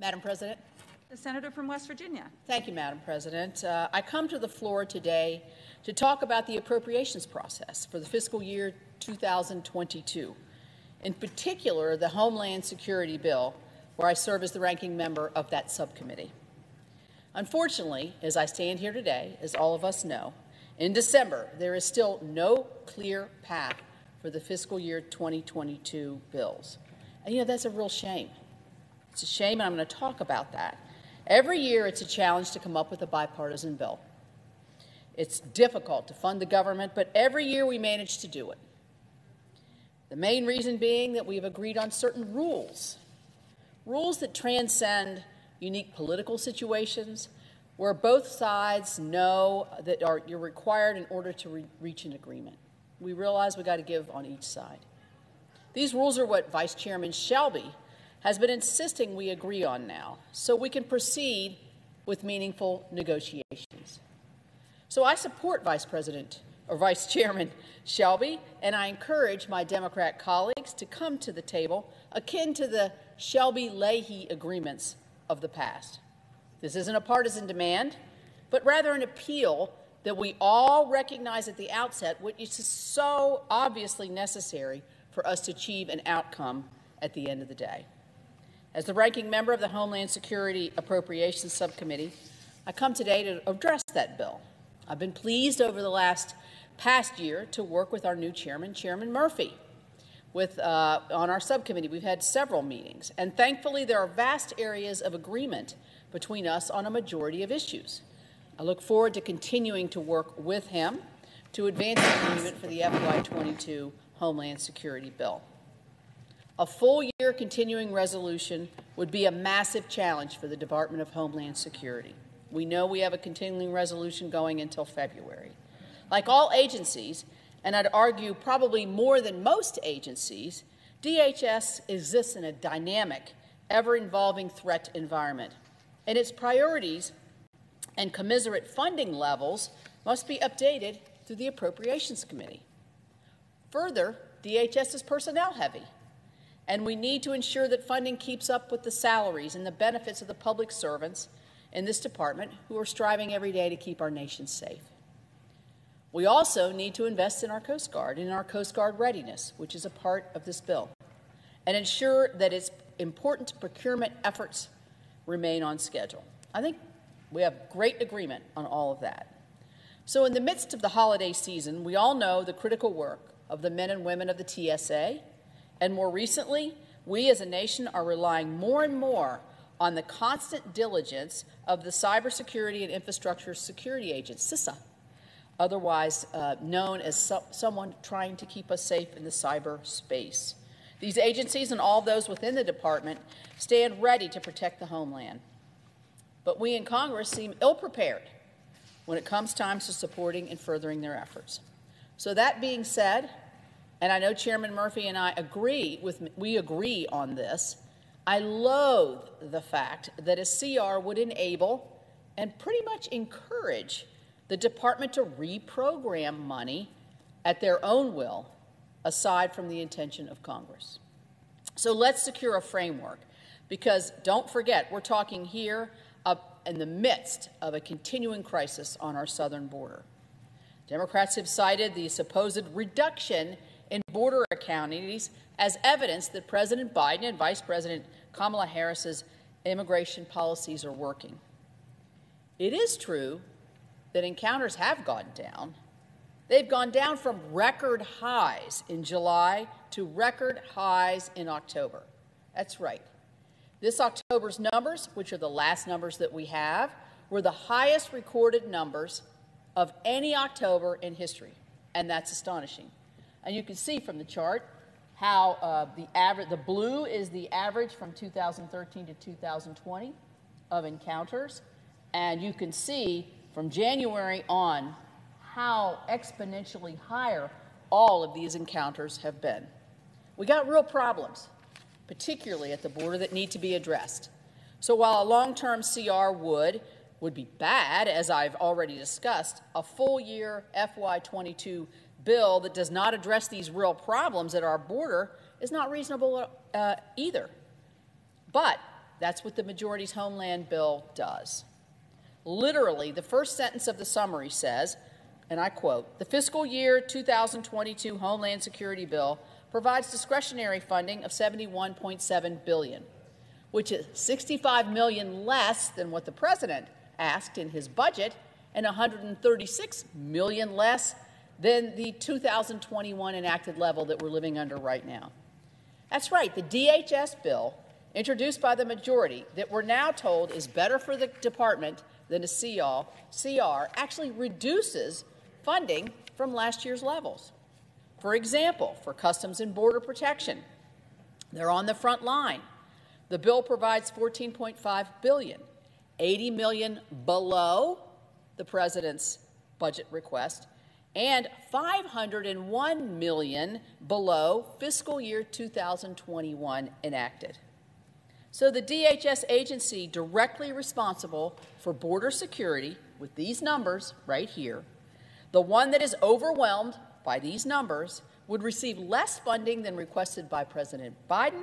Madam President. The Senator from West Virginia. Thank you, Madam President. I come to the floor today to talk about the appropriations process for the fiscal year 2022, in particular the Homeland Security Bill, where I serve as the ranking member of that subcommittee. Unfortunately, as I stand here today, as all of us know, in December there is still no clear path for the fiscal year 2022 bills. And you know, that's a real shame. It's a shame, and I'm going to talk about that. Every year, it's a challenge to come up with a bipartisan bill. It's difficult to fund the government, but every year we manage to do it. The main reason being that we've agreed on certain rules, rules that transcend unique political situations where both sides know that you're required in order to reach an agreement. We realize we've got to give on each side. These rules are what Vice Chairman Shelby has been insisting we agree on now, so we can proceed with meaningful negotiations. So I support Vice Chairman Shelby, and I encourage my Democrat colleagues to come to the table akin to the Shelby-Leahy agreements of the past. This isn't a partisan demand, but rather an appeal that we all recognize at the outset, which is so obviously necessary for us to achieve an outcome at the end of the day. As the ranking member of the Homeland Security Appropriations Subcommittee, I come today to address that bill. I've been pleased over the past year to work with our new chairman, Chairman Murphy, on our subcommittee. We've had several meetings, and thankfully there are vast areas of agreement between us on a majority of issues. I look forward to continuing to work with him to advance the agreement for the FY22 Homeland Security Bill. A full-year continuing resolution would be a massive challenge for the Department of Homeland Security. We know we have a continuing resolution going until February. Like all agencies, and I'd argue probably more than most agencies, DHS exists in a dynamic, ever-evolving threat environment, and its priorities and commensurate funding levels must be updated through the Appropriations Committee. Further, DHS is personnel-heavy, and we need to ensure that funding keeps up with the salaries and the benefits of the public servants in this department who are striving every day to keep our nation safe. We also need to invest in our Coast Guard and in our Coast Guard readiness, which is a part of this bill, and ensure that its important procurement efforts remain on schedule. I think we have great agreement on all of that. So in the midst of the holiday season, we all know the critical work of the men and women of the TSA, and more recently, we as a nation are relying more and more on the constant diligence of the Cybersecurity and Infrastructure Security Agent, CISA, otherwise known as someone trying to keep us safe in the cyberspace. These agencies and all those within the department stand ready to protect the homeland. But we in Congress seem ill-prepared when it comes time to supporting and furthering their efforts. So that being said, and I know Chairman Murphy and I agree on this, I loathe the fact that a CR would enable and pretty much encourage the department to reprogram money at their own will, aside from the intention of Congress. So let's secure a framework, because don't forget, we're talking here in the midst of a continuing crisis on our southern border. Democrats have cited the supposed reduction in border counties as evidence that President Biden and Vice President Kamala Harris's immigration policies are working. It is true that encounters have gone down. They've gone down from record highs in July to record highs in October. That's right. This October's numbers, which are the last numbers that we have, were the highest recorded numbers of any October in history, and that's astonishing. And you can see from the chart how the blue is the average from 2013 to 2020 of encounters. And you can see from January on how exponentially higher all of these encounters have been. We got real problems, particularly at the border, that need to be addressed. So while a long-term CR would be bad, as I've already discussed, a full-year FY22 bill that does not address these real problems at our border is not reasonable either. But That's what the majority's Homeland bill does. Literally, the first sentence of the summary says, and I quote, "The fiscal year 2022 Homeland Security bill provides discretionary funding of $71.7 billion, which is $65 million less than what the president asked in his budget and $136 million less than the 2021 enacted level that we're living under right now." That's right, the DHS bill introduced by the majority that we're now told is better for the department than a CR actually reduces funding from last year's levels. For example, for Customs and Border Protection, they're on the front line. The bill provides $14.5 billion, $80 million below the president's budget request, and $501 million below fiscal year 2021 enacted. So the DHS agency directly responsible for border security with these numbers right here, the one that is overwhelmed by these numbers, would receive less funding than requested by President Biden,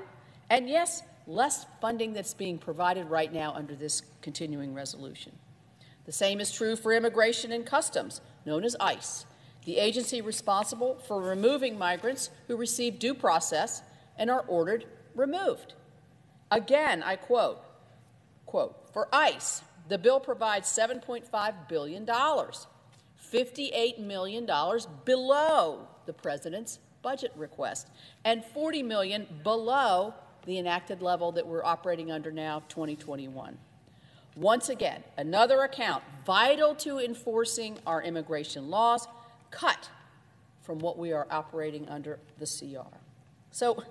and yes, less funding that's being provided right now under this continuing resolution. The same is true for Immigration and Customs, known as ICE, the agency responsible for removing migrants who receive due process and are ordered removed. Again, I quote, "For ICE, the bill provides $7.5 billion, $58 million below the president's budget request, and $40 million below the enacted level that we're operating under now, 2021. Once again, another account vital to enforcing our immigration laws, cut from what we are operating under the CR. So,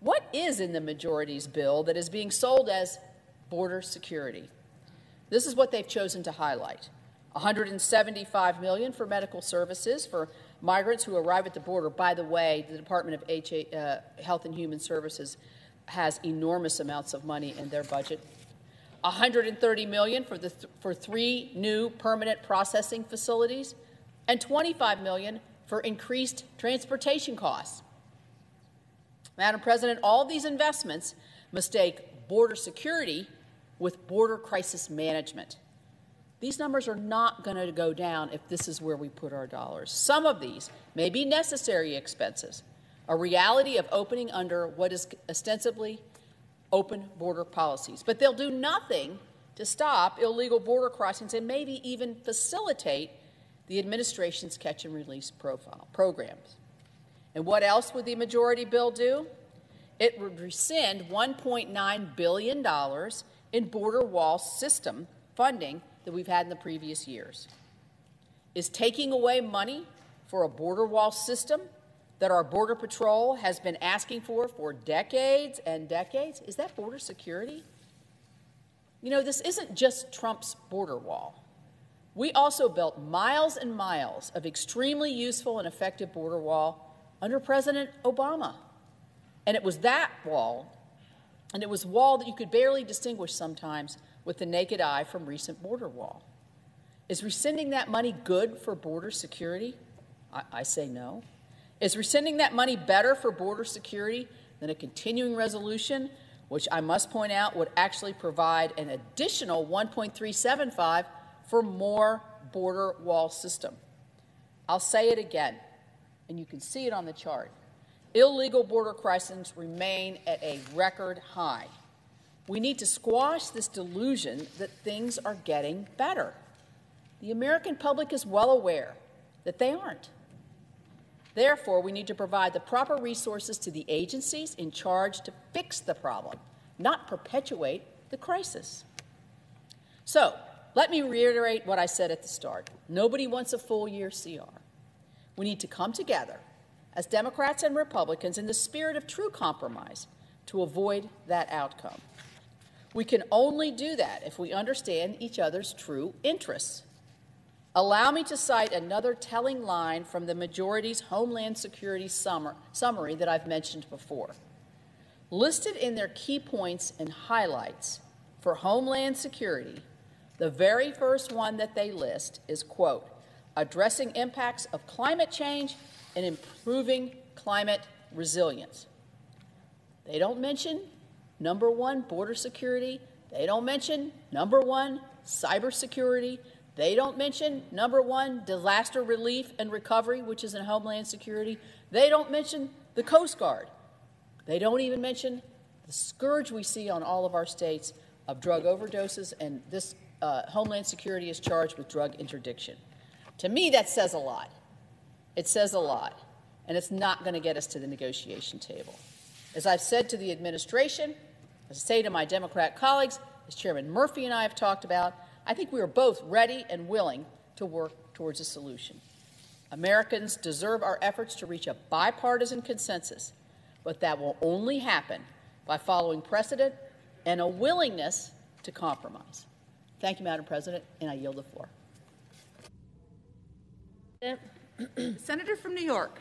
what is in the majority's bill that is being sold as border security? This is what they've chosen to highlight. $175 million for medical services for migrants who arrive at the border. By the way, the Department of Health and Human Services has enormous amounts of money in their budget. $130 million for three new permanent processing facilities, and $25 million for increased transportation costs. Madam President, all these investments mistake border security with border crisis management. These numbers are not going to go down if this is where we put our dollars. Some of these may be necessary expenses, a reality of opening under what is ostensibly open border policies, but they'll do nothing to stop illegal border crossings and maybe even facilitate the administration's catch and release programs. And what else would the majority bill do? It would rescind $1.9 billion in border wall system funding that we've had in the previous years. Is taking away money for a border wall system that our Border Patrol has been asking for decades and decades, is that border security? You know, this isn't just Trump's border wall. We also built miles and miles of extremely useful and effective border wall under President Obama. And it was that wall, and it was a wall that you could barely distinguish sometimes with the naked eye from recent border wall. Is rescinding that money good for border security? I say no. Is rescinding that money better for border security than a continuing resolution, which I must point out would actually provide an additional $1.375 for more border wall system? I'll say it again, and you can see it on the chart. Illegal border crossings remain at a record high. We need to squash this delusion that things are getting better. The American public is well aware that they aren't. Therefore, we need to provide the proper resources to the agencies in charge to fix the problem, not perpetuate the crisis. So, let me reiterate what I said at the start. Nobody wants a full-year CR. We need to come together as Democrats and Republicans in the spirit of true compromise to avoid that outcome. We can only do that if we understand each other's true interests. Allow me to cite another telling line from the majority's Homeland Security summary that I've mentioned before. Listed in their key points and highlights for Homeland Security, the very first one that they list is, quote, "addressing impacts of climate change and improving climate resilience." They don't mention Number one, border security. They don't mention number one, cybersecurity. They don't mention number one, disaster relief and recovery, which is in Homeland Security. They don't mention the Coast Guard. They don't even mention the scourge we see on all of our states of drug overdoses, and this Homeland Security is charged with drug interdiction. To me, that says a lot. It says a lot, and it's not going to get us to the negotiation table. As I've said to the administration, as I say to my Democrat colleagues, as Chairman Murphy and I have talked about, I think we are both ready and willing to work towards a solution. Americans deserve our efforts to reach a bipartisan consensus, but that will only happen by following precedent and a willingness to compromise. Thank you, Madam President, and I yield the floor. Senator from New York.